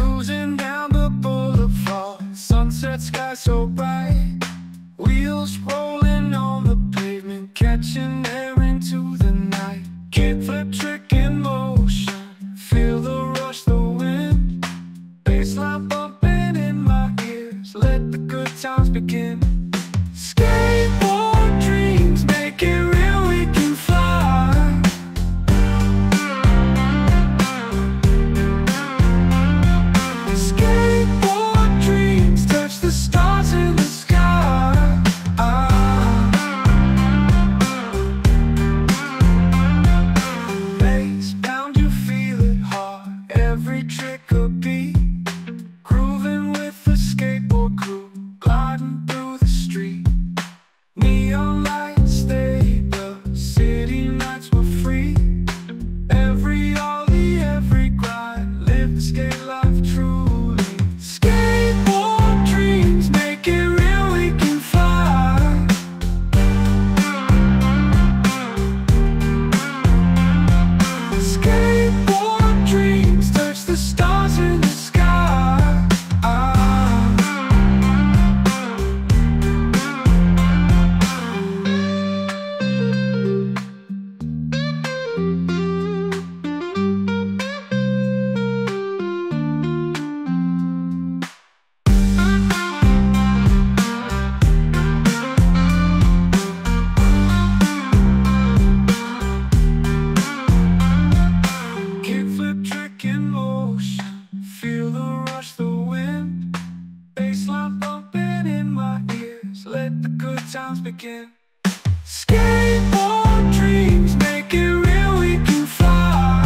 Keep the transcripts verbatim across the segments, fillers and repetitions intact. Cruising down the boulevard, sunset sky so bright, wheels rolling on the pavement, catching air into the night. Kick flip trick in motion, feel the rush, the wind, bassline bumping in my ears, let the good times begin. Skateboard dreams, make it real. Again. Skateboard dreams, make it real, we can fly.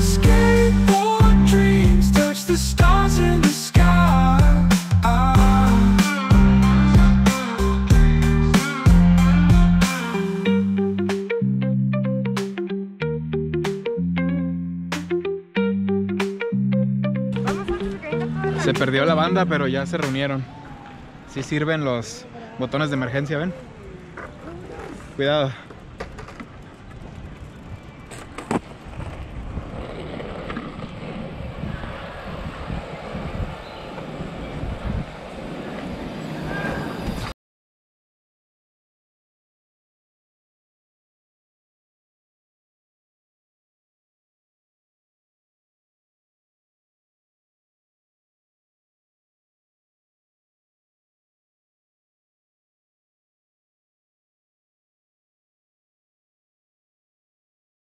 Skateboard dreams, touch the stars in the sky. Se perdió la banda, pero ya se reunieron. Sí sirven los botones de emergencia, ¿ven? Cuidado.